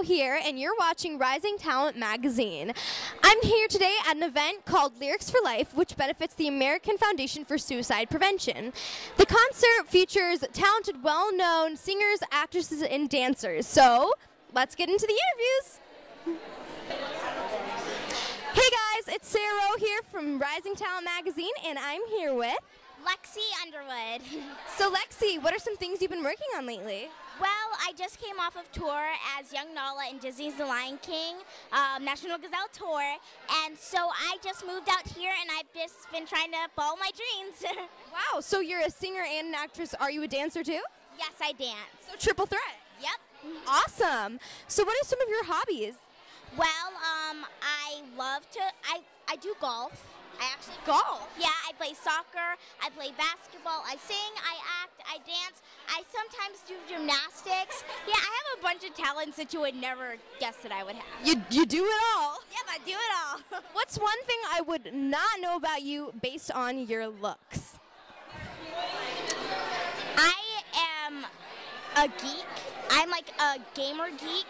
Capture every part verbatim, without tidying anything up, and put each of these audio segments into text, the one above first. Rowe here, and you're watching Rising Talent Magazine. I'm here today at an event called Lyrics for Life, which benefits the American Foundation for Suicide Prevention. The concert features talented, well-known singers, actresses, and dancers. So, let's get into the interviews. Hey guys, it's Sarah Rowe here from Rising Talent Magazine, and I'm here with Lexi Underwood. So Lexi, what are some things you've been working on lately? Well, I just came off of tour as Young Nala in Disney's The Lion King, um, National Gazelle Tour, and so I just moved out here and I've just been trying to follow my dreams. Wow, so you're a singer and an actress. Are you a dancer too? Yes, I dance. So triple threat. Yep. Awesome. So what are some of your hobbies? Well, um, I love to, I, I do golf. I actually golf. Yeah, I play soccer, I play basketball, I sing, I act, I dance, I sometimes do gymnastics. Yeah, I have a bunch of talents that you would never guess that I would have. You, you do it all. Yep, I do it all. What's one thing I would not know about you based on your looks? I am a geek. I'm like a gamer geek.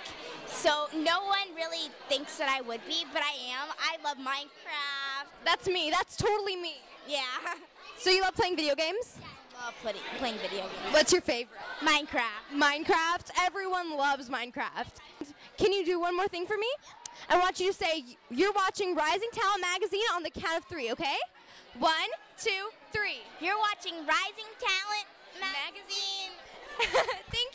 So no one really thinks that I would be, but I am. I love Minecraft. That's me. That's totally me. Yeah. So you love playing video games? Yeah, I love play, playing video games. What's your favorite? Minecraft. Minecraft? Everyone loves Minecraft. Can you do one more thing for me? I want you to say, you're watching Rising Talent Magazine on the count of three, okay? One, two, three. You're watching Rising Talent Magazine. Thank